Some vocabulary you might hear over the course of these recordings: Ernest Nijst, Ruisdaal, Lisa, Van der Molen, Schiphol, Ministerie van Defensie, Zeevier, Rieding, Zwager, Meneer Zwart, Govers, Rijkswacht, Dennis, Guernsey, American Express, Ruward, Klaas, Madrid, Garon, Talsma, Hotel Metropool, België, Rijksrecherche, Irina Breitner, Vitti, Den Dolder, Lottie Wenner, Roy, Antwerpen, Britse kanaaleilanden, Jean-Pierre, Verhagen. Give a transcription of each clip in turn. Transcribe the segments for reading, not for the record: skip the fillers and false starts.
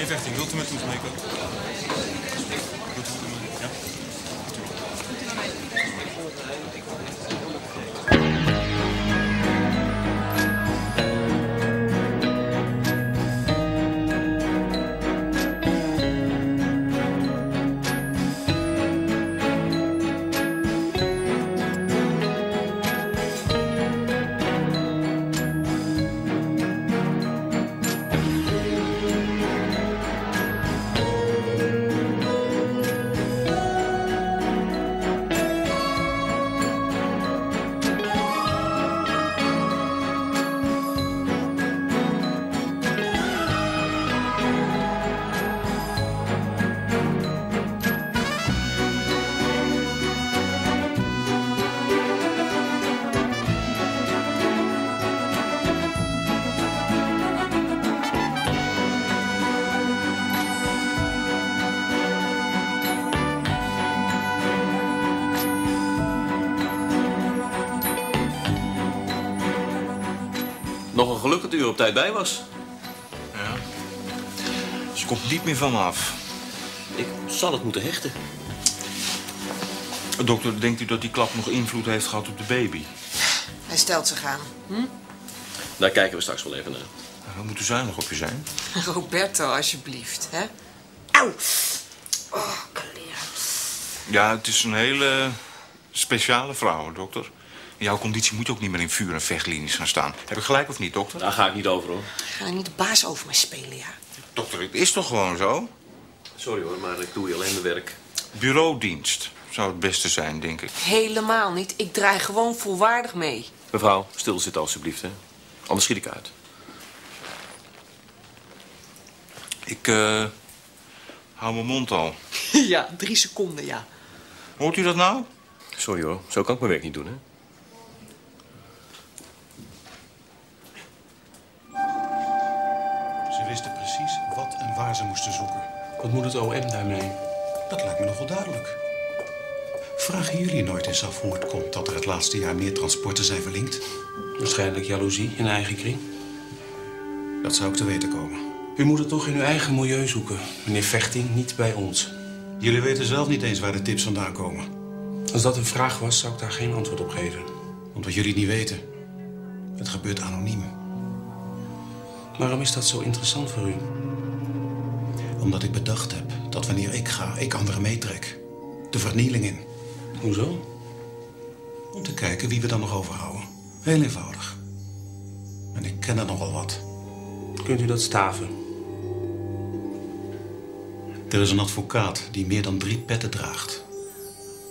Nee, 15. Wilt u met ons meekomen? Ja. Nog een geluk dat u er op tijd bij was. Ja. Ze komt niet meer van me af. Ik zal het moeten hechten. Dokter, denkt u dat die klap nog invloed heeft gehad op de baby? Hij stelt zich aan. Hm? Daar kijken we straks wel even naar. We moeten zuinig op je zijn. Roberto, alsjeblieft. Hè? Auw! Oh, kleren. Ja, het is een hele speciale vrouw, dokter. Jouw conditie moet ook niet meer in vuur- en vechtlinies gaan staan. Heb ik gelijk of niet, dokter? Daar ga ik niet over, hoor. Ga niet de baas over me spelen, ja. Dokter, het is toch gewoon zo? Sorry, hoor, maar ik doe je alleen de werk. Bureaudienst zou het beste zijn, denk ik. Helemaal niet. Ik draai gewoon volwaardig mee. Mevrouw, stilzitten alstublieft, hè. Anders schiet ik uit. Ik hou mijn mond al. Ja, 3 seconden, ja. Hoort u dat nou? Sorry, hoor. Zo kan ik mijn werk niet doen, hè. Wat en waar ze moesten zoeken. Wat moet het OM daarmee? Dat lijkt me nogal duidelijk. Vragen jullie nooit eens af hoe het komt dat er het laatste jaar meer transporten zijn verlinkt? Waarschijnlijk jaloezie in eigen kring. Dat zou ik te weten komen. U moet het toch in uw eigen milieu zoeken, meneer Vechting, niet bij ons. Jullie weten zelf niet eens waar de tips vandaan komen. Als dat een vraag was, zou ik daar geen antwoord op geven. Omdat jullie het niet weten. Het gebeurt anoniem. Waarom is dat zo interessant voor u? Omdat ik bedacht heb dat wanneer ik ga, ik anderen meetrek. De vernieling in. Hoezo? Om te kijken wie we dan nog overhouden. Heel eenvoudig. En ik ken er nogal wat. Kunt u dat staven? Er is een advocaat die meer dan 3 petten draagt.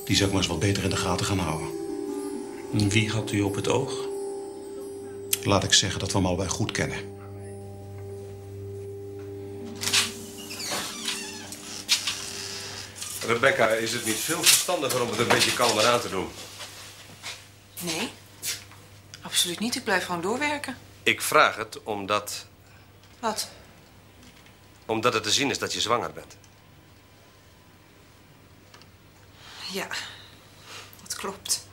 Die zou ik maar eens wat beter in de gaten gaan houden. Wie had u op het oog? Laat ik zeggen dat we hem al bij goed kennen. Rebecca, is het niet veel verstandiger om het een beetje kalmer aan te doen? Nee, absoluut niet. Ik blijf gewoon doorwerken. Ik vraag het omdat... Wat? Omdat het te zien is dat je zwanger bent. Ja, dat klopt.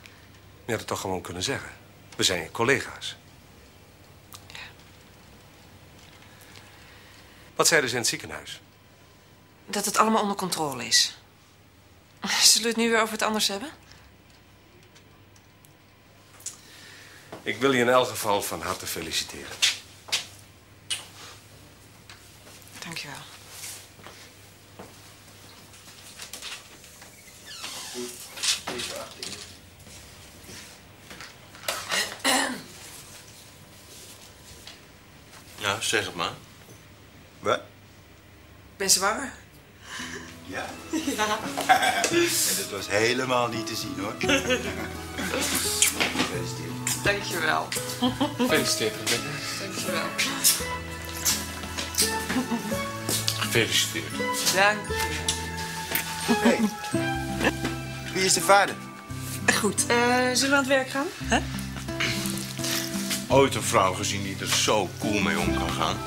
Je had het toch gewoon kunnen zeggen. We zijn je collega's. Ja. Wat zeiden ze in het ziekenhuis? Dat het allemaal onder controle is. Zullen we het nu weer over het anders hebben? Ik wil je in elk geval van harte feliciteren. Dank je wel. Ja, zeg het maar. Wat? Ik ben zwanger. Ja. Ja. En dat was helemaal niet te zien, hoor. Gefeliciteerd. Dankjewel. Gefeliciteerd, Rebecca. Dankjewel. Gefeliciteerd. Dankjewel. Hey. Wie is de vader? Goed. Zullen we aan het werk gaan? Huh? Ooit een vrouw gezien die er zo cool mee om kan gaan.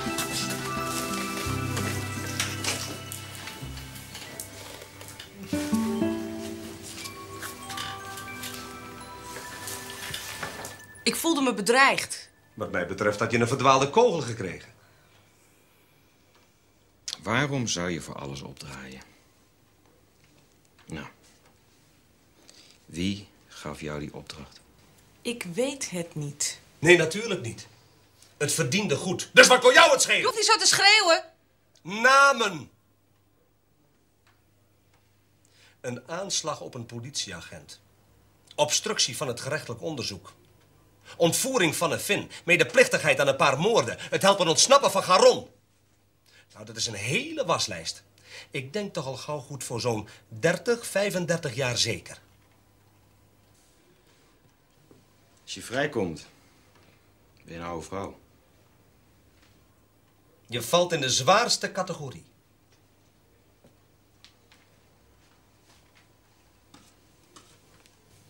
Ik voelde me bedreigd. Wat mij betreft had je een verdwaalde kogel gekregen. Waarom zou je voor alles opdraaien? Nou, wie gaf jou die opdracht? Ik weet het niet. Nee, natuurlijk niet. Het verdiende goed. Dus wat kon jou het schelen? Je hoeft niet zo te schreeuwen. Namen. Een aanslag op een politieagent. Obstructie van het gerechtelijk onderzoek. Ontvoering van een Fin. Medeplichtigheid aan een paar moorden. Het helpen ontsnappen van Garon. Nou, dat is een hele waslijst. Ik denk toch al gauw goed voor zo'n 30, 35 jaar zeker. Als je vrijkomt, ben je een oude vrouw. Je valt in de zwaarste categorie.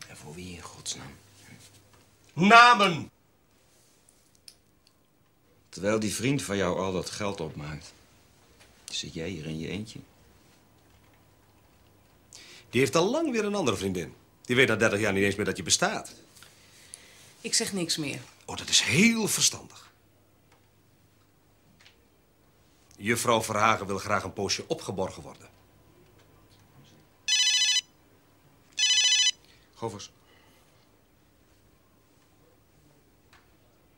En voor wie in godsnaam? Namen! Terwijl die vriend van jou al dat geld opmaakt, zit jij hier in je eentje. Die heeft al lang weer een andere vriendin. Die weet na 30 jaar niet eens meer dat je bestaat. Ik zeg niks meer. Oh, dat is heel verstandig. Juffrouw Verhagen wil graag een poosje opgeborgen worden. Govers.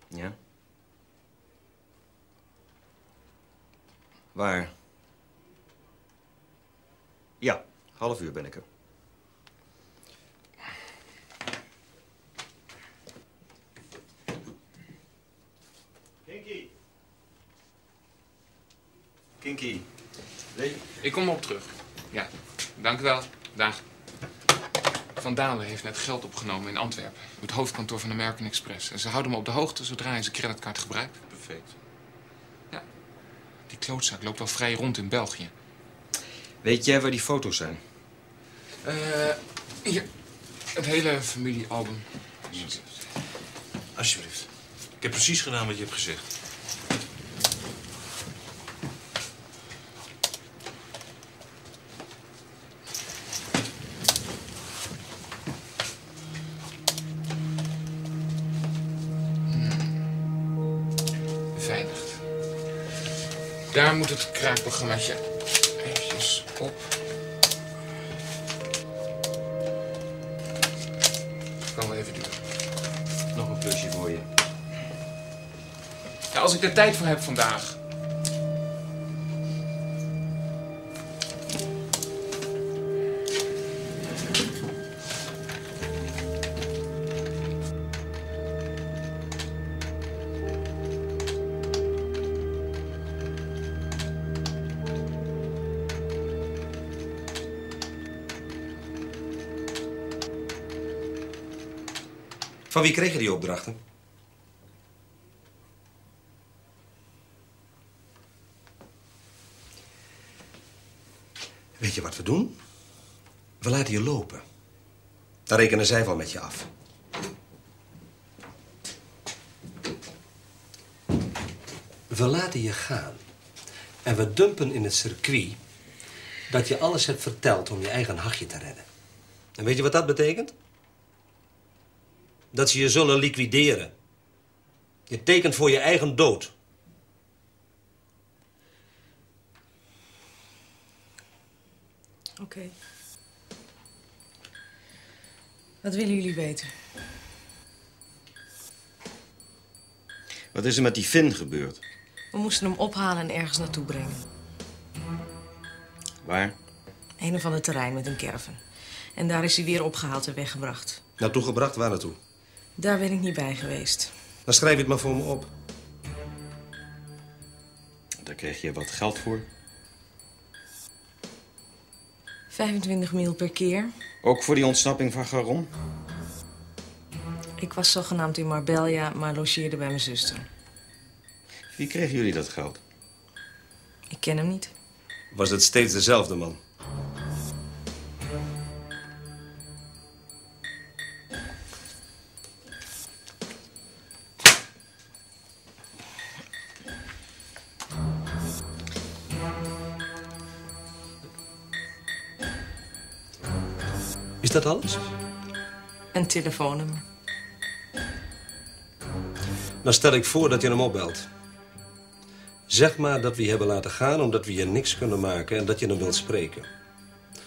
Ja? Waar? Ja, half uur ben ik er. Kinky. Kinky. Nee. Ik kom op terug. Ja, dank u wel. Dag. Van Dalen heeft net geld opgenomen in Antwerpen. Het hoofdkantoor van American Express. En ze houden me op de hoogte zodra hij zijn creditcard gebruikt. Perfect. Ja. Die klootzak loopt al vrij rond in België. Weet jij waar die foto's zijn? Hier. Het hele familiealbum. Alsjeblieft. Alsjeblieft. Ik heb precies gedaan wat je hebt gezegd. Daar moet het kraakprogrammaatje eventjes op. Dat kan wel even duren. Nog een plusje voor je. Ja, als ik er tijd voor heb vandaag. Van wie kreeg je die opdrachten? Weet je wat we doen? We laten je lopen. Dan rekenen zij wel met je af. We laten je gaan. En we dumpen in het circuit dat je alles hebt verteld om je eigen hachje te redden. En weet je wat dat betekent? Dat ze je zullen liquideren. Je tekent voor je eigen dood. Oké. Wat willen jullie weten? Wat is er met die Fin gebeurd? We moesten hem ophalen en ergens naartoe brengen. Waar? Een of ander terrein met een caravan. En daar is hij weer opgehaald en weggebracht. Naartoe gebracht? Waar naartoe? Daar ben ik niet bij geweest. Dan schrijf je het maar voor me op. Daar kreeg je wat geld voor? 25 mil per keer. Ook voor die ontsnapping van Garon? Ik was zogenaamd in Marbella, maar logeerde bij mijn zuster. Wie kregen jullie dat geld? Ik ken hem niet. Was het steeds dezelfde man? Is dat alles? Een telefoonnummer. Dan stel ik voor dat je hem opbelt. Zeg maar dat we je hebben laten gaan omdat we je niks kunnen maken en dat je hem wilt spreken.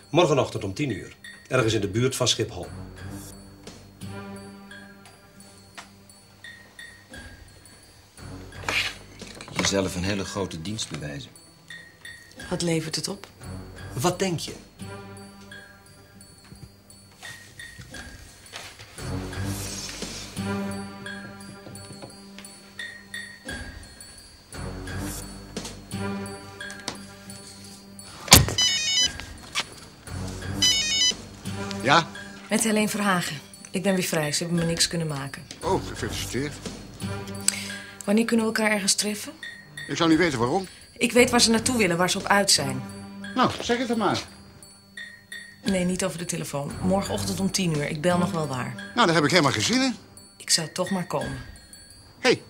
Morgenochtend om 10 uur. Ergens in de buurt van Schiphol. Jezelf een hele grote dienst bewijzen. Wat levert het op? Wat denk je? Ja? Met Helene Verhagen. Ik ben weer vrij. Ze hebben me niks kunnen maken. Oh, gefeliciteerd. Wanneer kunnen we elkaar ergens treffen? Ik zou niet weten waarom. Ik weet waar ze naartoe willen, waar ze op uit zijn. Nou, zeg het dan maar. Nee, niet over de telefoon. Morgenochtend om 10 uur. Ik bel nog wel waar. Nou, daar heb ik helemaal geen zin in. Ik zou toch maar komen. Hé. Hey.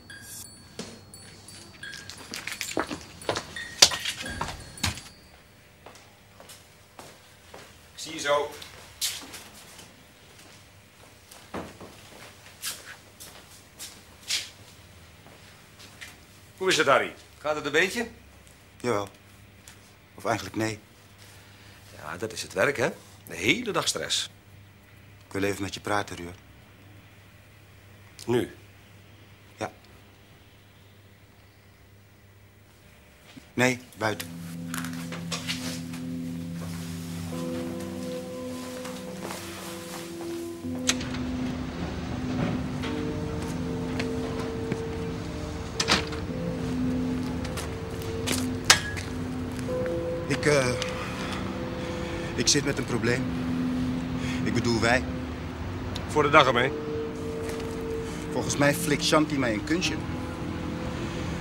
Ik zie je zo. Hoe is het, Harry? Gaat het een beetje? Jawel. Of eigenlijk nee. Ja, dat is het werk, hè? De hele dag stress. Ik wil even met je praten, Ruud. Nu? Ja. Nee, buiten. Ik zit met een probleem. Ik bedoel wij. Voor de dag ermee. Volgens mij flikt Shanti mij een kunstje.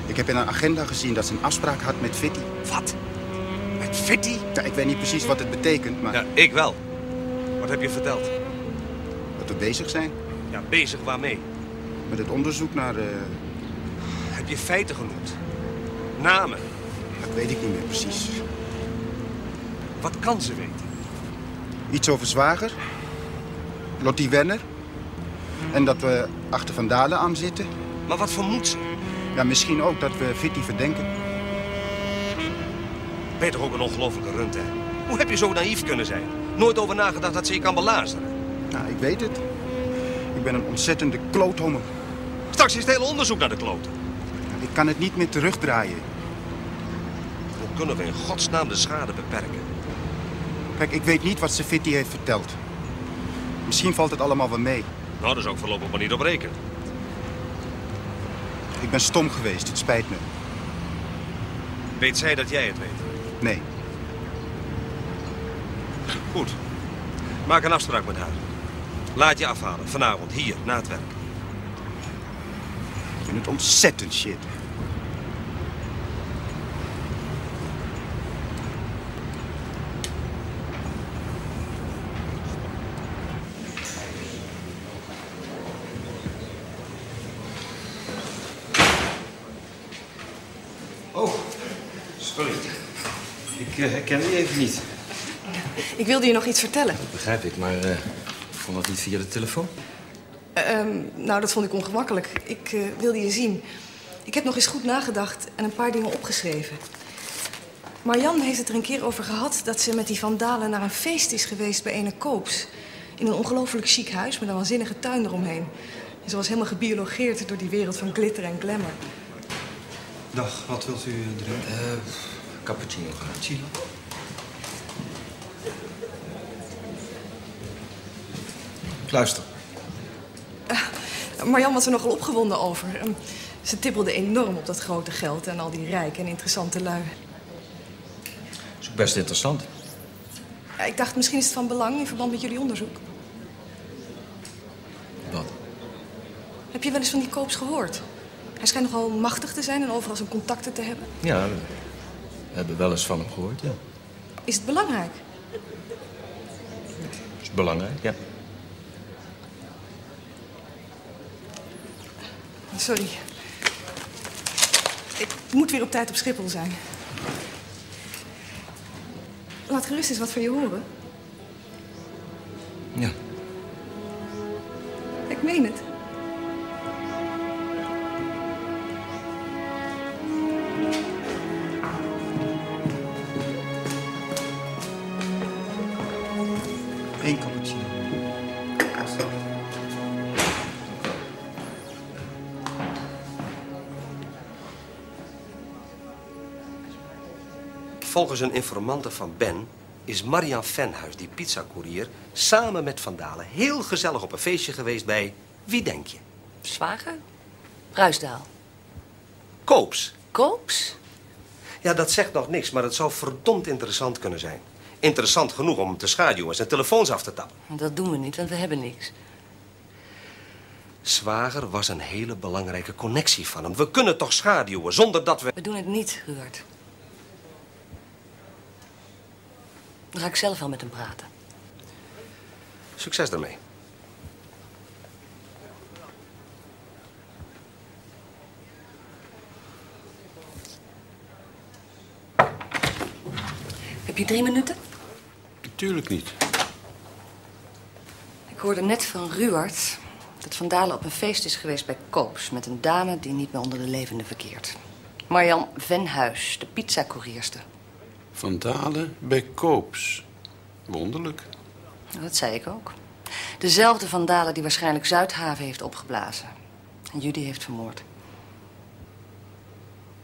Ik heb in haar agenda gezien dat ze een afspraak had met Vitti. Wat? Met Vitti? Ja, ik weet niet precies wat het betekent, maar... Ja, ik wel. Wat heb je verteld? Dat we bezig zijn. Ja, bezig waarmee? Met het onderzoek naar... Heb je feiten genoemd? Namen? Dat weet ik niet meer precies. Wat kan ze weten? Iets over Zwager, Lottie Wenner en dat we achter Van Dalen aan zitten. Maar wat vermoedt ze? Ja, misschien ook dat we Vitti verdenken. Ben je toch ook een ongelofelijke runt, hè? Hoe heb je zo naïef kunnen zijn? Nooit over nagedacht dat ze je kan belazeren? Nou, ik weet het. Ik ben een ontzettende kloothommel. Straks is het hele onderzoek naar de kloten. Ik kan het niet meer terugdraaien. Hoe kunnen we in godsnaam de schade beperken? Kijk, ik weet niet wat ze Vitti heeft verteld. Misschien valt het allemaal wel mee. Nou, dat is ook voorlopig maar niet op rekenen. Ik ben stom geweest, het spijt me. Weet zij dat jij het weet? Nee. Goed. Maak een afspraak met haar. Laat je afhalen, vanavond, hier, na het werk. Ik vind het ontzettend shit. Ik ken die even niet. Ik wilde je nog iets vertellen. Dat begrijp ik, maar vond dat niet via de telefoon? Nou, dat vond ik ongemakkelijk. Ik wilde je zien. Ik heb nog eens goed nagedacht en een paar dingen opgeschreven. Marjan heeft het er een keer over gehad dat ze met die Van Dalen naar een feest is geweest bij Ene Koops. In een ongelooflijk chic huis met een waanzinnige tuin eromheen. En ze was helemaal gebiologeerd door die wereld van glitter en glamour. Dag, wat wilt u drinken? Cappuccino. Cappuccino. Luister. Marjan was er nogal opgewonden over. Ze tippelde enorm op dat grote geld en al die rijke en interessante lui. Dat is ook best interessant. Ik dacht, misschien is het van belang in verband met jullie onderzoek. Wat? Heb je wel eens van die Koops gehoord? Hij schijnt nogal machtig te zijn en overal zijn contacten te hebben. Ja. We hebben wel eens van hem gehoord, ja. Is het belangrijk? Het is belangrijk, ja. Sorry. Ik moet weer op tijd op Schiphol zijn. Laat gerust eens wat van je horen. Ja. Ik meen het. Volgens een informante van Ben is Marian Venhuis, die pizzacourier, samen met Van Dalen heel gezellig op een feestje geweest bij, wie denk je? Zwager? Ruisdaal. Koops. Koops? Ja, dat zegt nog niks, maar het zou verdomd interessant kunnen zijn. Interessant genoeg om hem te schaduwen en zijn telefoons af te tappen. Dat doen we niet, want we hebben niks. Zwager was een hele belangrijke connectie van hem. We kunnen toch schaduwen zonder dat we... We doen het niet, Ruward. Dan ga ik zelf wel met hem praten. Succes daarmee. Heb je 3 minuten? Natuurlijk niet. Ik hoorde net van Ruward dat Van Dalen op een feest is geweest bij Koops... met een dame die niet meer onder de levenden verkeert. Marjan Venhuis, de pizzacourierster. Van Dalen bij Koops. Wonderlijk. Dat zei ik ook. Dezelfde Van Dalen die waarschijnlijk Zuidhaven heeft opgeblazen. En Judy heeft vermoord.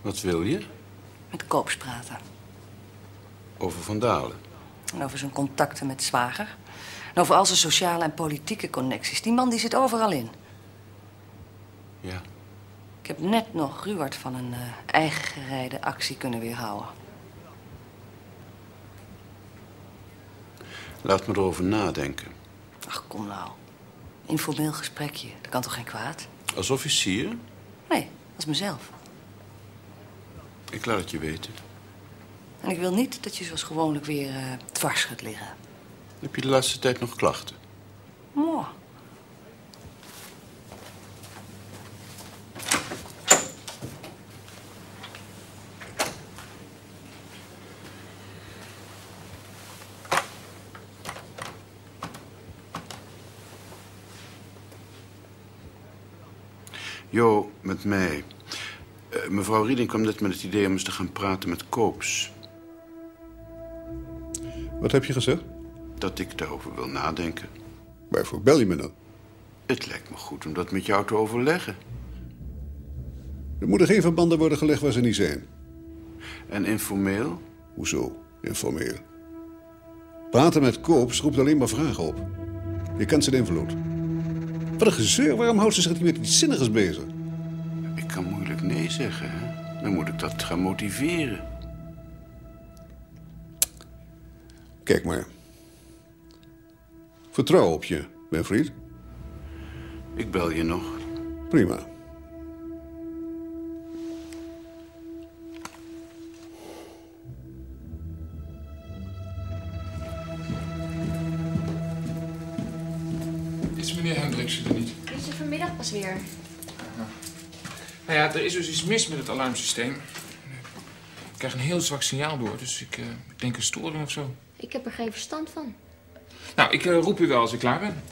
Wat wil je? Met Koops praten. Over Van Dalen? En over zijn contacten met Zwager. En over al zijn sociale en politieke connecties. Die man die zit overal in. Ja. Ik heb net nog Ruward van een eigen gereide actie kunnen weerhouden. Laat me erover nadenken. Ach, kom nou. Informeel gesprekje. Dat kan toch geen kwaad? Als officier? Nee, als mezelf. Ik laat het je weten. En ik wil niet dat je zoals gewoonlijk weer dwars gaat liggen. Heb je de laatste tijd nog klachten? Mooi. Jo, met mij. Mevrouw Rieding kwam net met het idee om eens te gaan praten met Koops. Wat heb je gezegd? Dat ik daarover wil nadenken. Waarvoor bel je me dan? Het lijkt me goed om dat met jou te overleggen. Er moeten geen verbanden worden gelegd waar ze niet zijn. En informeel? Hoezo informeel? Praten met Koops roept alleen maar vragen op. Je kent zijn invloed. Wat een gezeur, waarom houdt ze zich niet met iets zinnigs bezig? Ik kan moeilijk nee zeggen, hè? Dan moet ik dat gaan motiveren. Kijk maar. Vertrouw op je, Winfried. Ik bel je nog. Prima. Is meneer Hendriksen er niet? Is er vanmiddag pas weer? Aha. Nou ja, er is dus iets mis met het alarmsysteem. Ik krijg een heel zwak signaal door, dus ik denk een storing of zo. Ik heb er geen verstand van. Nou, ik roep u wel als ik klaar ben.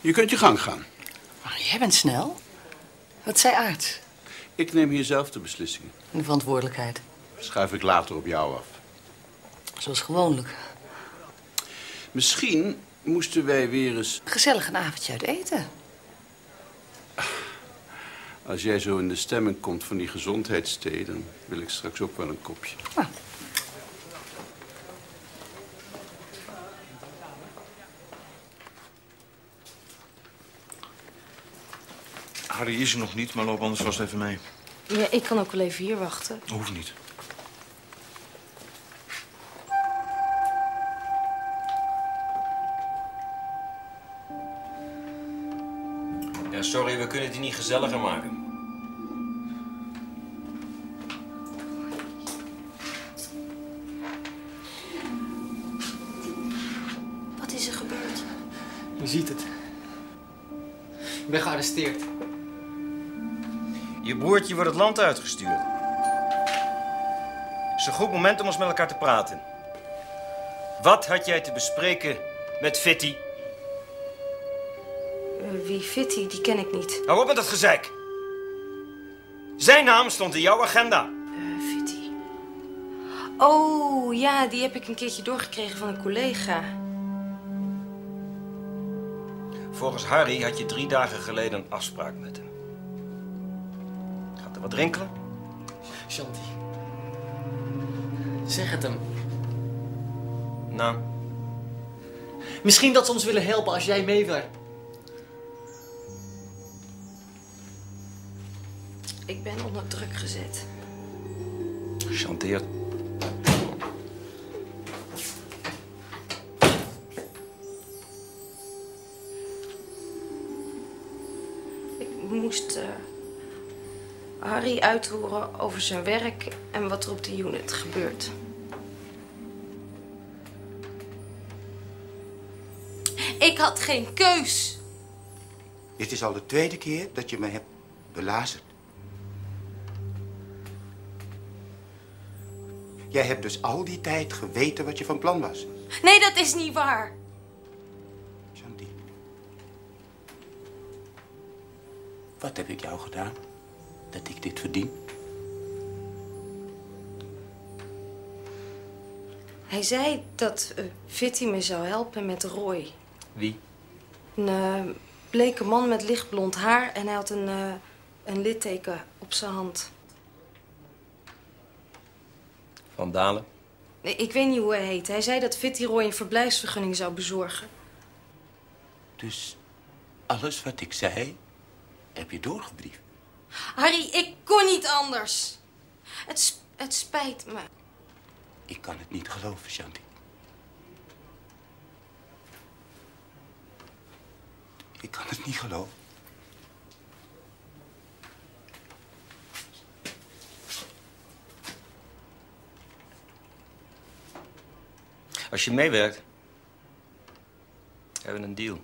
Je kunt je gang gaan. Maar jij bent snel. Wat zei Aart? Ik neem hier zelf de beslissingen. En de verantwoordelijkheid? Schuif ik later op jou af. Zoals gewoonlijk. Misschien moesten wij weer eens... Gezellig een avondje uit eten. Als jij zo in de stemming komt van die gezondheidstee... dan wil ik straks ook wel een kopje. Nou. Harry is er nog niet, maar loop anders vast even mee. Ja, ik kan ook wel even hier wachten. Dat hoeft niet. Ja, sorry, we kunnen het hier niet gezelliger maken. Wat is er gebeurd? Je ziet het. Ik ben gearresteerd. Je broertje wordt het land uitgestuurd. een goed moment om eens met elkaar te praten. Wat had jij te bespreken met Vitti? Wie Vitti, die ken ik niet. Hou op met dat gezeik. Zijn naam stond in jouw agenda. Vitti. Oh, ja, die heb ik een keertje doorgekregen van een collega. Volgens Harry had je 3 dagen geleden een afspraak met hem. Gaat er wat rinkelen? Shanti. Zeg het hem. Nou? Misschien dat ze ons willen helpen als jij mee wil. Ik ben onder druk gezet. Chanteer. Ik moest Harry uithoren over zijn werk en wat er op de unit gebeurt. Ik had geen keus. Dit is al de 2e keer dat je me hebt belazerd. Jij hebt dus al die tijd geweten wat je van plan was. Nee, dat is niet waar. Shanti. Wat heb ik jou gedaan dat ik dit verdien? Hij zei dat Vitti me zou helpen met Roy. Wie? Een bleke man met lichtblond haar en hij had een litteken op zijn hand. Van Dalen? Nee, ik weet niet hoe hij heet. Hij zei dat Vitti Roy een verblijfsvergunning zou bezorgen. Dus alles wat ik zei, heb je doorgebriefd? Harry, ik kon niet anders. Het spijt me. Ik kan het niet geloven, Shanti. Ik kan het niet geloven. Als je meewerkt, hebben we een deal.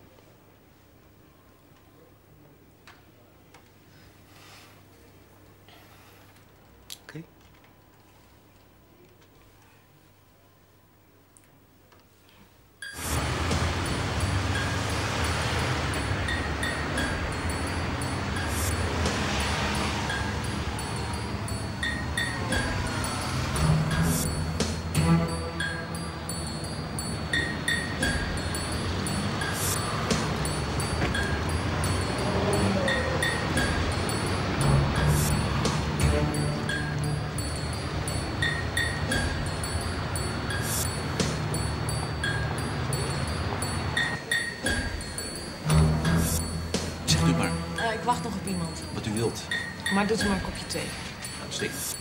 Oké? Maar doet er maar een kopje thee. Uitstekend.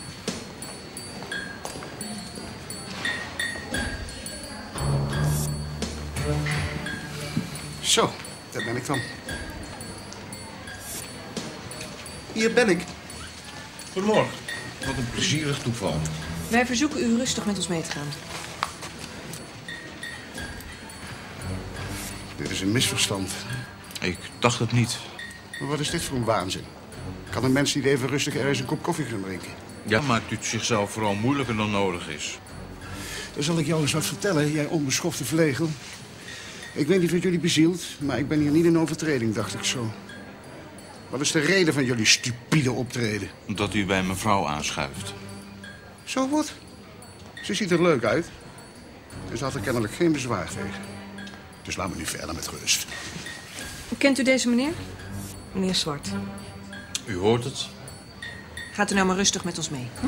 Zo, daar ben ik dan. Hier ben ik. Goedemorgen. Wat een plezierig toeval. Wij verzoeken u rustig met ons mee te gaan. Dit is een misverstand. Ik dacht het niet. Maar wat is dit voor een waanzin? Kan een mens niet even rustig ergens een kop koffie gaan drinken? Ja, maakt u het zichzelf vooral moeilijker dan nodig is. Dan zal ik jou eens wat vertellen, jij onbeschofte vlegel. Ik weet niet wat jullie bezielt, maar ik ben hier niet in overtreding, dacht ik zo. Wat is de reden van jullie stupide optreden? Dat u bij mevrouw aanschuift. Zo wat? Ze ziet er leuk uit. Dus had er kennelijk geen bezwaar tegen. Dus laat me nu verder met rust. Kent u deze meneer? Meneer Zwart. U hoort het. Gaat u nou maar rustig met ons mee. Hm?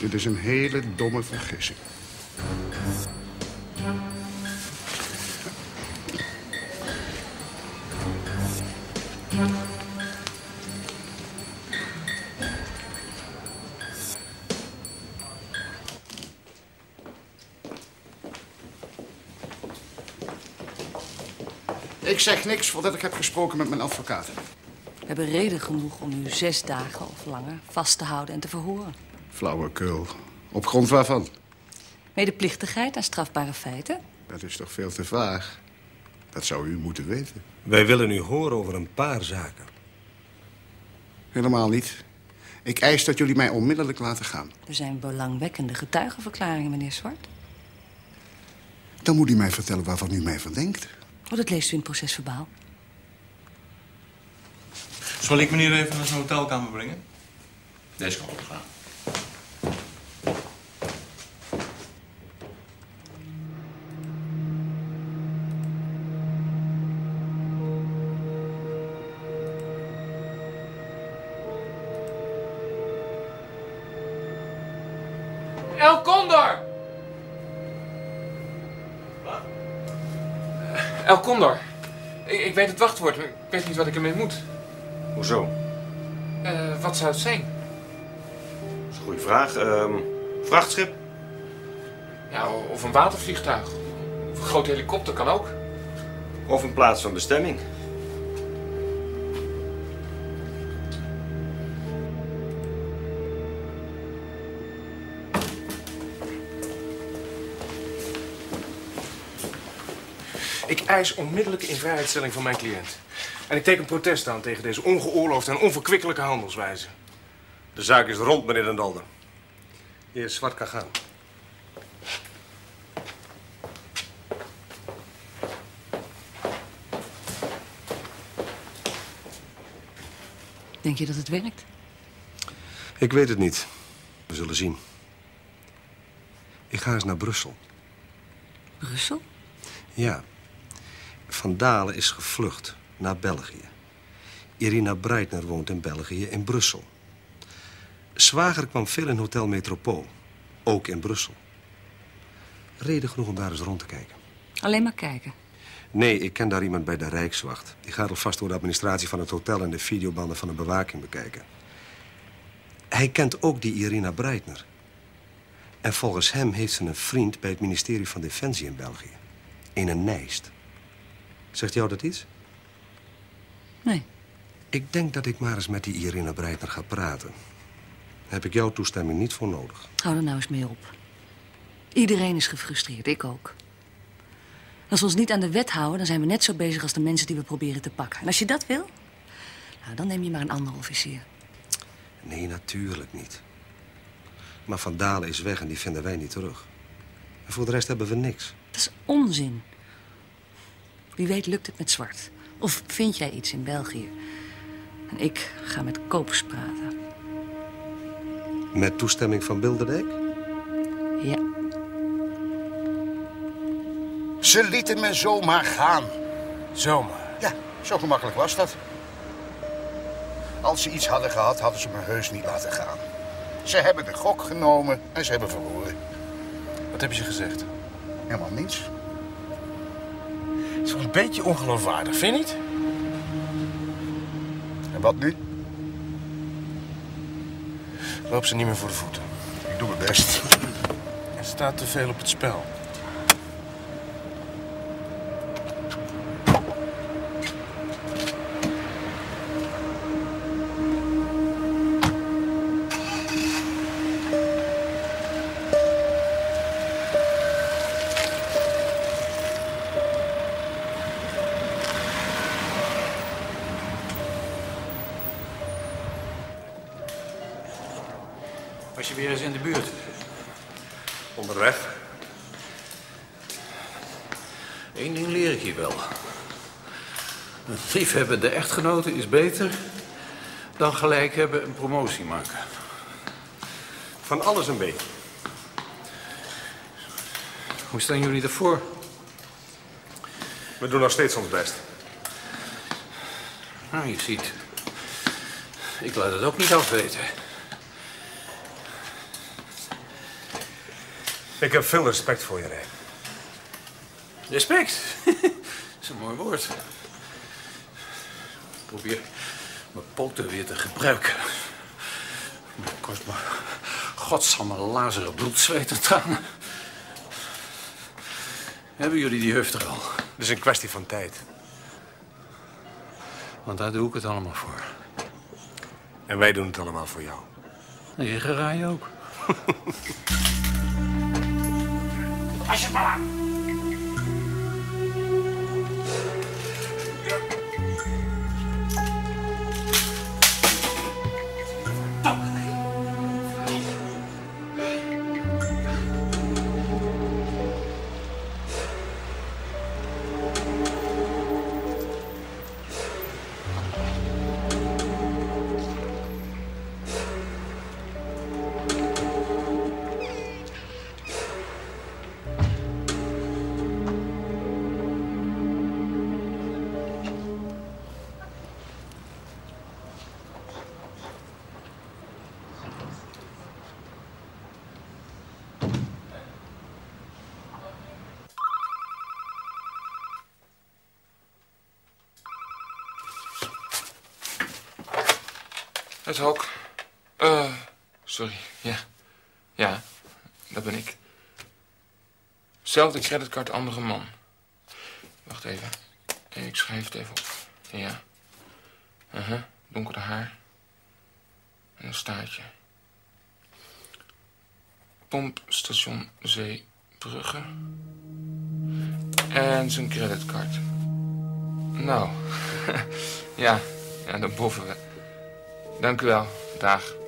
Dit is een hele domme vergissing. Ik zeg niks voordat ik heb gesproken met mijn advocaat. We hebben reden genoeg om u 6 dagen of langer vast te houden en te verhoren. Flauwekul. Op grond waarvan? Medeplichtigheid aan strafbare feiten. Dat is toch veel te vaag? Dat zou u moeten weten. Wij willen u horen over een paar zaken. Helemaal niet. Ik eis dat jullie mij onmiddellijk laten gaan. Er zijn belangwekkende getuigenverklaringen, meneer Zwart. Dan moet u mij vertellen waarvan u mij van denkt. Oh, dat leest u in het procesverbaal. Zal ik meneer even naar zijn hotelkamer brengen? Deze kan opgaan. El Condor! Wat? El Condor. Ik weet het wachtwoord, maar ik weet niet wat ik ermee moet. Hoezo? Wat zou het zijn? Dat is een goede vraag. Vrachtschip? Ja, of een watervliegtuig. Of een groot helikopter kan ook. Of een plaats van bestemming. Ik eis onmiddellijke invrijheidstelling van mijn cliënt. En ik teken protest aan tegen deze ongeoorloofde en onverkwikkelijke handelswijze. De zaak is rond, meneer Den Dolder. Heer Zwart kan gaan. Denk je dat het werkt? Ik weet het niet. We zullen zien. Ik ga eens naar Brussel. Brussel? Ja. Van Dalen is gevlucht naar België. Irina Breitner woont in België, in Brussel. Zwager kwam veel in Hotel Metropool, ook in Brussel. Reden genoeg om daar eens rond te kijken. Alleen maar kijken? Nee, ik ken daar iemand bij de Rijkswacht. Die gaat alvast door de administratie van het hotel en de videobanden van de bewaking bekijken. Hij kent ook die Irina Breitner. En volgens hem heeft ze een vriend bij het Ministerie van Defensie in België. Ene Nijst. Zegt jou dat iets? Nee. Ik denk dat ik maar eens met die Irina Breitner ga praten. Daar heb ik jouw toestemming niet voor nodig. Hou er nou eens mee op. Iedereen is gefrustreerd, ik ook. Als we ons niet aan de wet houden, dan zijn we net zo bezig als de mensen die we proberen te pakken. En als je dat wil, nou, dan neem je maar een andere officier. Nee, natuurlijk niet. Maar Van Dalen is weg en die vinden wij niet terug. En voor de rest hebben we niks. Dat is onzin. Wie weet lukt het met Zwart. Of vind jij iets in België? En ik ga met Koops praten. Met toestemming van Bilderdijk? Ja. Ze lieten me zomaar gaan. Zomaar? Ja, zo gemakkelijk was dat. Als ze iets hadden gehad, hadden ze me heus niet laten gaan. Ze hebben de gok genomen en ze hebben verloren. Wat hebben ze gezegd? Helemaal niets. Het is wel een beetje ongeloofwaardig, vind je niet? En wat nu? Loop ze niet meer voor de voeten. Ik doe mijn best. Er staat te veel op het spel. Liefhebben de echtgenoten is beter dan gelijk hebben een promotie maken. Van alles een beetje. Hoe staan jullie ervoor? We doen nog steeds ons best. Nou, je ziet. Ik laat het ook niet afweten. Ik heb veel respect voor je, Ray. Respect? Dat is een mooi woord. Ik probeer mijn poten weer te gebruiken. Het kost me godsamme lazeren bloed, zweet en tranen. Hebben jullie die hufter al? Het is een kwestie van tijd. Want daar doe ik het allemaal voor. En wij doen het allemaal voor jou. En je geraai ook. Alsjeblieft. Oh. Het hok. Sorry, ja. Ja, dat ben ik. Zelfde creditcard, andere man. Wacht even. Ik schrijf het even op. Ja. Donkere haar. En een staartje. Pompstation Zeebrugge. En zijn creditcard. Nou. Ja, ja, dan boffen we. Dank u wel. Dag.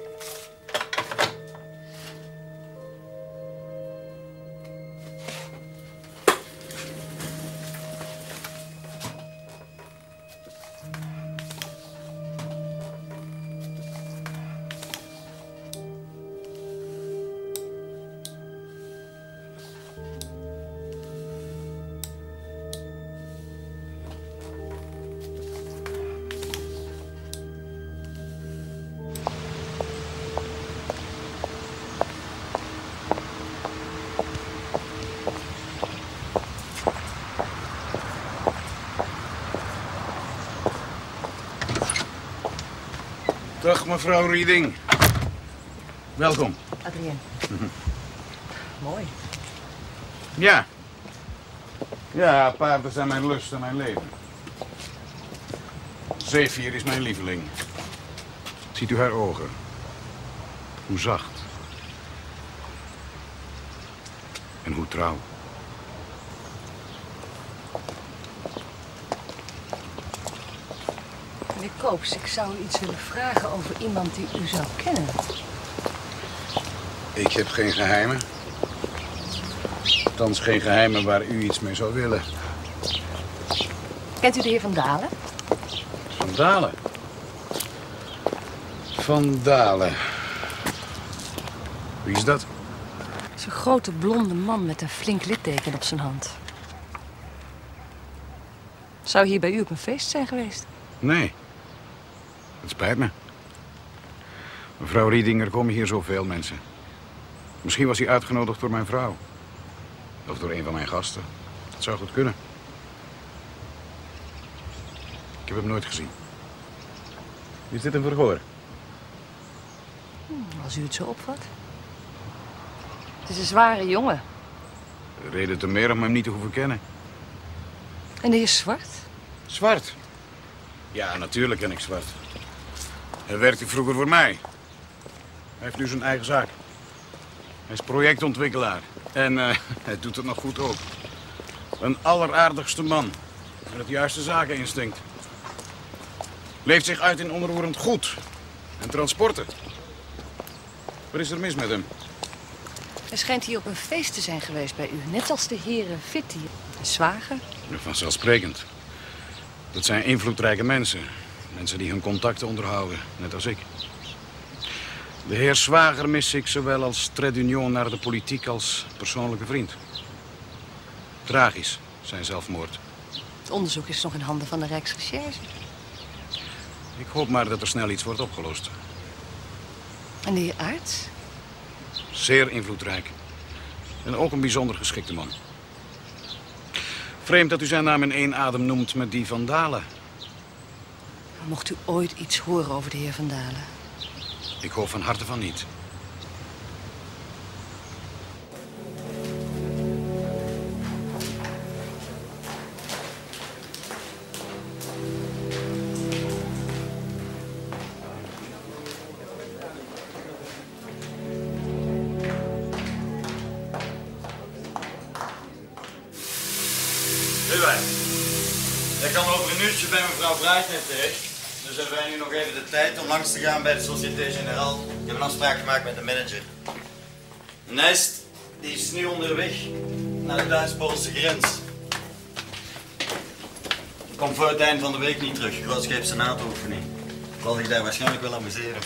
Dag mevrouw Rieding. Welkom. Adrien. Mooi. Ja. Ja, paarden zijn mijn lust en mijn leven. Zeevier is mijn lieveling. Ziet u haar ogen? Hoe zacht. En hoe trouw. Meneer Koops, ik zou u iets willen vragen over iemand die u zou kennen. Ik heb geen geheimen. Althans geen geheimen waar u iets mee zou willen. Kent u de heer Van Dalen? Van Dalen? Van Dalen. Wie is dat? Dat is een grote blonde man met een flink litteken op zijn hand. Zou hier bij u op een feest zijn geweest? Nee. Het spijt me. Mevrouw Rieding, er komen hier zoveel mensen. Misschien was hij uitgenodigd door mijn vrouw. Of door een van mijn gasten. Dat zou goed kunnen. Ik heb hem nooit gezien. Is dit een verhoor? Als u het zo opvat. Het is een zware jongen. Reden te meer om hem niet te hoeven kennen. En de heer Zwart? Zwart? Ja, natuurlijk ken ik Zwart. Hij werkte vroeger voor mij. Hij heeft nu zijn eigen zaak. Hij is projectontwikkelaar. En hij doet het nog goed ook. Een alleraardigste man. Met het juiste zakeninstinct. Leeft zich uit in onroerend goed. En transporten. Wat is er mis met hem? Hij schijnt hier op een feest te zijn geweest bij u. Net als de heren Vitti en Zwager. Vanzelfsprekend. Dat zijn invloedrijke mensen. Mensen die hun contacten onderhouden, net als ik. De heer Zwager mis ik zowel als trait d'union naar de politiek als persoonlijke vriend. Tragisch, zijn zelfmoord. Het onderzoek is nog in handen van de Rijksrecherche. Ik hoop maar dat er snel iets wordt opgelost. En de heer Arts? Zeer invloedrijk. En ook een bijzonder geschikte man. Vreemd dat u zijn naam in één adem noemt met die Van Dalen. Mocht u ooit iets horen over de heer Van Dalen? Ik hoop van harte van niet. Dus hebben wij nu nog even de tijd om langs te gaan bij de Société Générale. Ik heb een afspraak gemaakt met de manager. De Nijst, die is nu onderweg naar de Duits-Poolse grens. Komt voor het eind van de week niet terug. Grootscheepse NATO-oefening. Ik zal zich daar waarschijnlijk wel amuseren.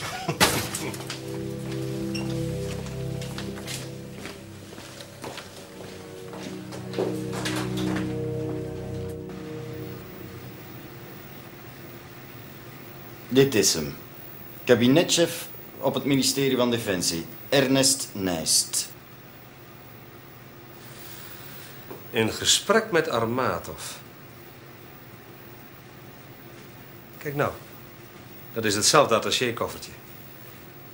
Dit is hem. Kabinetchef op het Ministerie van Defensie. Ernest Nijst. In gesprek met Armatov. Kijk nou. Dat is hetzelfde attaché-koffertje.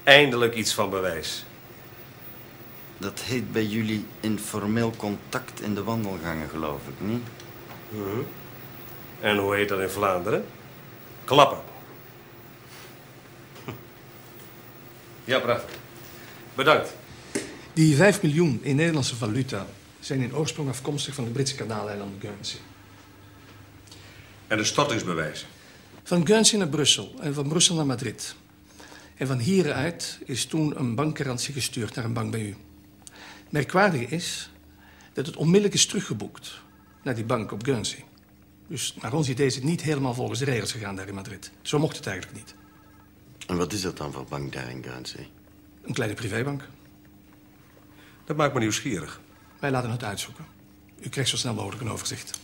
Eindelijk iets van bewijs. Dat heet bij jullie informeel contact in de wandelgangen, geloof ik, niet? Mm-hmm. En hoe heet dat in Vlaanderen? Klappen. Ja, braaf. Bedankt. Die 5 miljoen in Nederlandse valuta zijn in oorsprong afkomstig van de Britse kanaaleilanden Guernsey. En de stortingsbewijzen? Van Guernsey naar Brussel en van Brussel naar Madrid. En van hieruit is toen een bankgarantie gestuurd naar een bank bij u. Merkwaardig is dat het onmiddellijk is teruggeboekt naar die bank op Guernsey. Dus naar ons idee is het niet helemaal volgens de regels gegaan daar in Madrid. Zo mocht het eigenlijk niet. En wat is dat dan voor bank daar in Guernsey? Een kleine privébank. Dat maakt me nieuwsgierig. Wij laten het uitzoeken. U krijgt zo snel mogelijk een overzicht.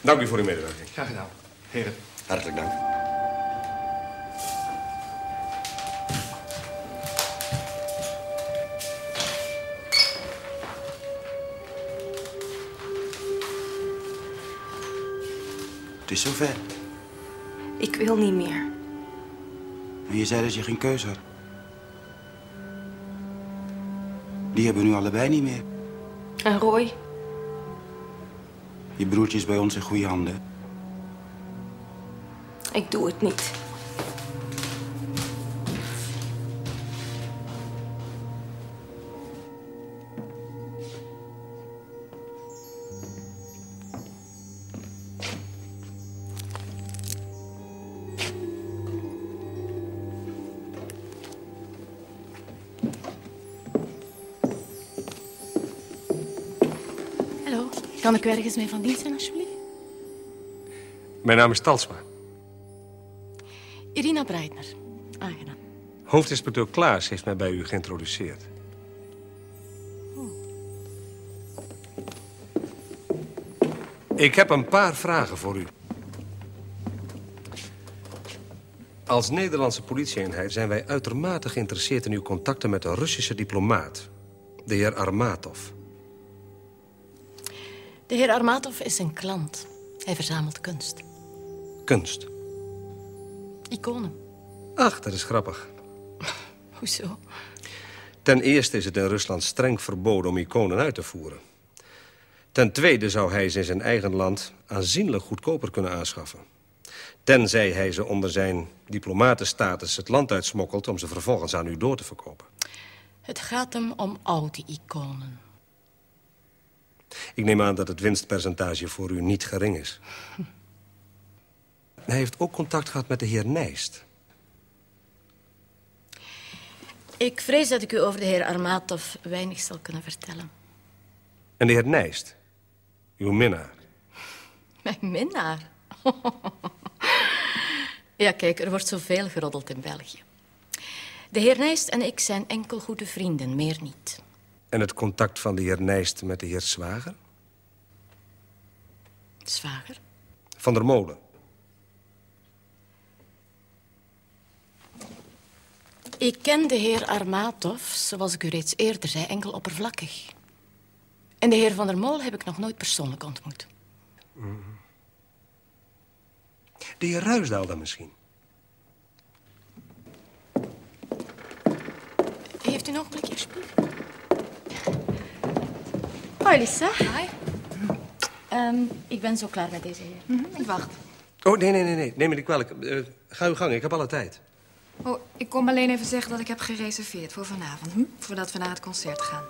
Dank u voor uw medewerking. Graag gedaan, heren. Hartelijk dank. Het is zover. Ik wil niet meer. En je zei dat je geen keuze had. Die hebben we nu allebei niet meer. En Roy? Je broertje is bij ons in goede handen. Ik doe het niet. Kan ik ergens mee van dienst zijn, alsjeblieft? Mijn naam is Talsma. Irina Breitner. Aangenaam. Hoofdinspecteur Klaas heeft mij bij u geïntroduceerd. Oh. Ik heb een paar vragen voor u. Als Nederlandse politieeenheid zijn wij uitermate geïnteresseerd in uw contacten met de Russische diplomaat, de heer Armatov. De heer Armatov is een klant. Hij verzamelt kunst. Kunst? Iconen. Ach, dat is grappig. Hoezo? Ten eerste is het in Rusland streng verboden om iconen uit te voeren. Ten tweede zou hij ze in zijn eigen land aanzienlijk goedkoper kunnen aanschaffen. Tenzij hij ze onder zijn diplomatenstatus het land uitsmokkelt om ze vervolgens aan u door te verkopen. Het gaat hem om oude iconen. Ik neem aan dat het winstpercentage voor u niet gering is. Hij heeft ook contact gehad met de heer Nijst. Ik vrees dat ik u over de heer Armatov weinig zal kunnen vertellen. En de heer Nijst? Uw minnaar? Mijn minnaar? Ja, kijk, er wordt zoveel geroddeld in België. De heer Nijst en ik zijn enkel goede vrienden, meer niet. En het contact van de heer Nijst met de heer Zwager? Zwager? Van der Molen. Ik ken de heer Armatov, zoals ik u reeds eerder zei, enkel oppervlakkig. En de heer Van der Molen heb ik nog nooit persoonlijk ontmoet. Mm-hmm. De heer Ruisdaal dan misschien? Heeft u nog een blikje alsjeblieft? Hoi, Lisa. Hi. Ik ben zo klaar met deze heer. Mm-hmm. Ik wacht. Oh, nee. Neem me niet kwalijk. Ga uw gang, ik heb alle tijd. Oh, ik kom alleen even zeggen dat ik heb gereserveerd voor vanavond. Voordat we naar het concert gaan.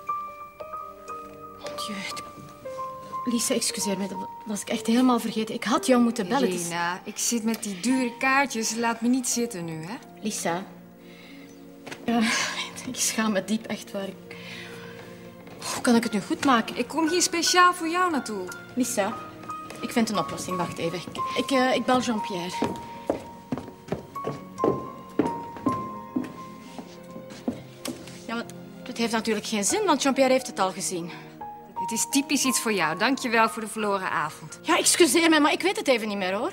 Jeugd. Lisa, excuseer me. Dat was ik echt helemaal vergeten. Ik had jou moeten bellen. Irina, ik zit met die dure kaartjes. Laat me niet zitten nu, hè? Lisa. Ik schaam me diep, echt waar. Hoe kan ik het nu goed maken? Ik kom hier speciaal voor jou naartoe. Lisa, ik vind een oplossing. Wacht even. Ik bel Jean-Pierre. Ja, maar dat heeft natuurlijk geen zin, want Jean-Pierre heeft het al gezien. Het is typisch iets voor jou. Dank je wel voor de verloren avond. Ja, excuseer me, maar ik weet het even niet meer, hoor.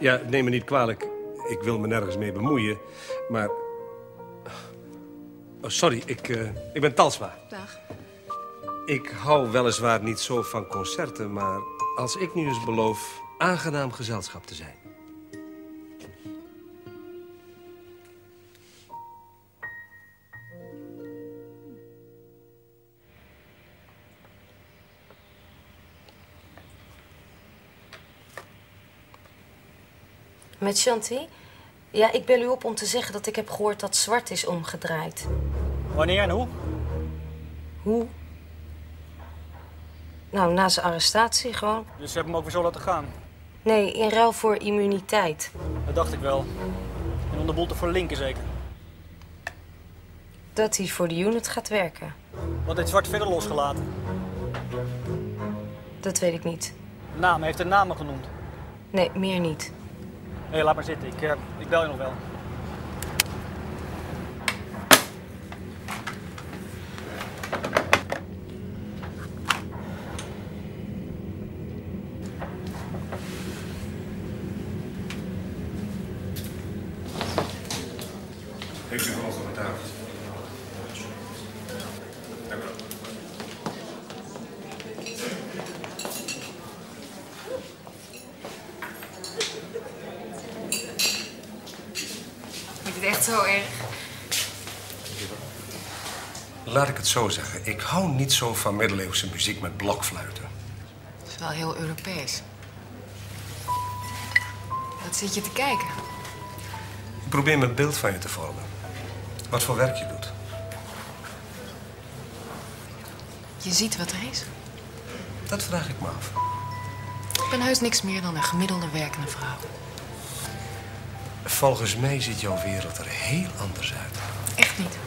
Ja, neem me niet kwalijk. Ik wil me nergens mee bemoeien, maar... Oh, sorry, ik ben Talsma. Dag. Ik hou weliswaar niet zo van concerten, maar als ik nu eens beloof aangenaam gezelschap te zijn. Met Shanti? Ja, ik bel u op om te zeggen dat ik heb gehoord dat Zwart is omgedraaid. Wanneer en hoe? Hoe? Nou, na zijn arrestatie gewoon. Dus ze hebben hem ook weer zo laten gaan? Nee, in ruil voor immuniteit. Dat dacht ik wel. En om de boel te verlinken zeker? Dat hij voor de unit gaat werken. Wat heeft Zwart verder losgelaten? Dat weet ik niet. Naam, heeft hij namen genoemd? Nee, meer niet. Nee, laat maar zitten. Ik bel je nog wel. Heeft u alles op de tafel? Dank u wel. Is het echt zo erg? Laat ik het zo zeggen. Ik hou niet zo van middeleeuwse muziek met blokfluiten. Dat is wel heel Europees. Wat zit je te kijken? Ik probeer mijn beeld van je te vormen. Wat voor werk je doet. Je ziet wat er is. Dat vraag ik me af. Ik ben heus niks meer dan een gemiddelde werkende vrouw. Volgens mij ziet jouw wereld er heel anders uit. Echt niet.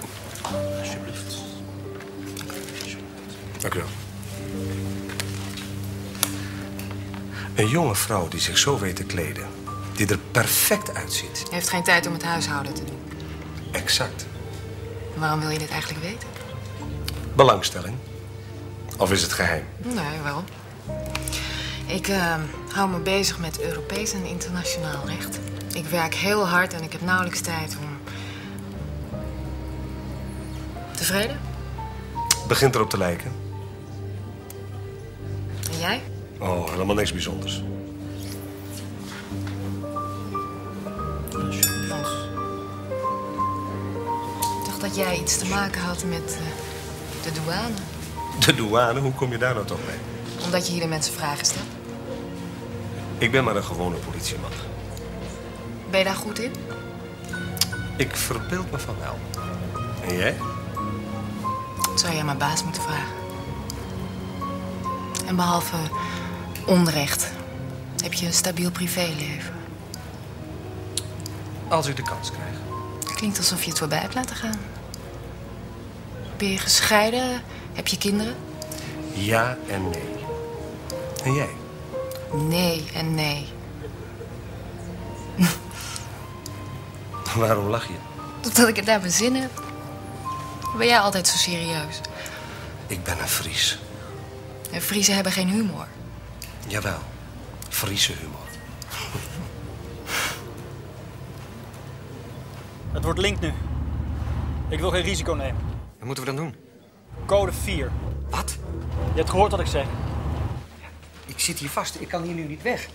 Alsjeblieft. Dank u wel. Een jonge vrouw die zich zo weet te kleden, die er perfect uitziet. Heeft geen tijd om het huishouden te doen. Exact. En waarom wil je dit eigenlijk weten? Belangstelling. Of is het geheim? Nee, wel. Ik hou me bezig met Europees en internationaal recht. Ik werk heel hard en ik heb nauwelijks tijd om... Tevreden? Begint erop te lijken. En jij? Oh, helemaal niks bijzonders. Ik dacht dat jij iets te maken had met de douane. De douane? Hoe kom je daar nou toch mee? Omdat je hier de mensen vragen stelt. Ik ben maar een gewone politieman. Ben je daar goed in? Ik verbeeld me van wel. En jij? Dat zou jij maar baas moeten vragen. En behalve onrecht heb je een stabiel privéleven. Als u de kans krijgt. Klinkt alsof je het voorbij hebt laten gaan. Ben je gescheiden? Heb je kinderen? Ja en nee. En jij? Nee en nee. Waarom lach je? Omdat ik het naar mijn zin heb. Ben jij altijd zo serieus? Ik ben een Fries. En Friesen hebben geen humor. Jawel, Friese humor. Het wordt link nu. Ik wil geen risico nemen. Wat moeten we dan doen? Code 4. Wat? Je hebt gehoord wat ik zei. Ja, ik zit hier vast. Ik kan hier nu niet weg.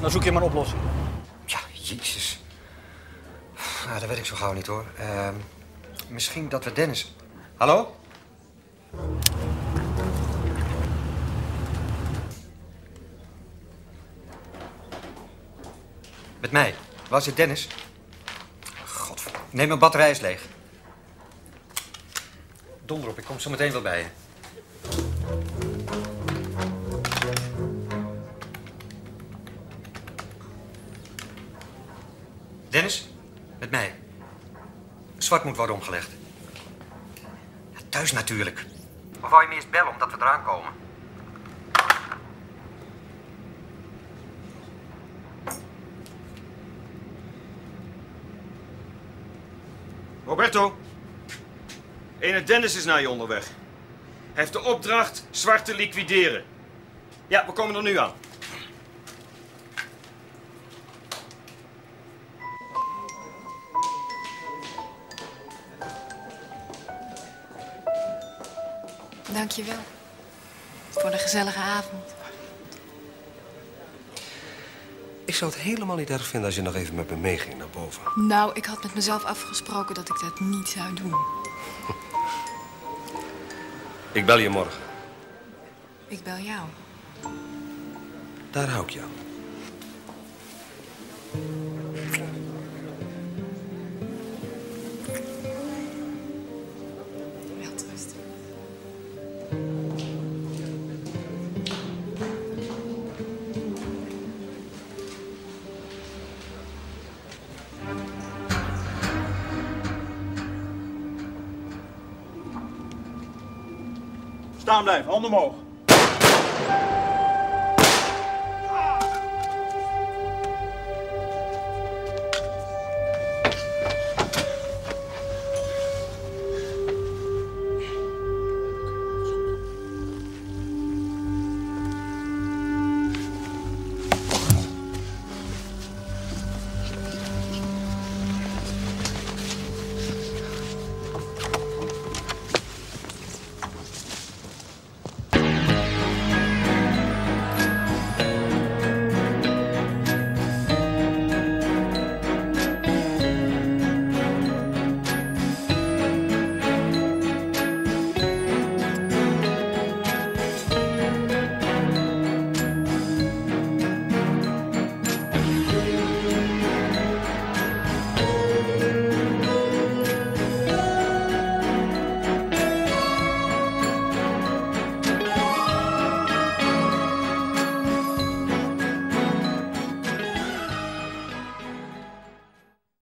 Dan zoek je maar een oplossing. Ja, jezus. Nou, dat weet ik zo gauw niet, hoor. Misschien dat we Dennis... Hallo? Met mij. Waar zit Dennis? Godverdomme. Nee, mijn batterij is leeg. Donder op, ik kom zo meteen wel bij je. Dennis? Met mij. Zwart moet worden omgelegd. Ja, thuis natuurlijk. Of wou je me eerst bellen omdat we eraan komen? Roberto. Ene Dennis is naar je onderweg. Hij heeft de opdracht Zwart te liquideren. Ja, we komen er nu aan. Dankjewel voor de gezellige avond. Ik zou het helemaal niet erg vinden als je nog even met me meeging naar boven. Nou, ik had met mezelf afgesproken dat ik dat niet zou doen. Ik bel je morgen. Ik bel jou. Daar hou ik jou. Staan blijven, handen omhoog.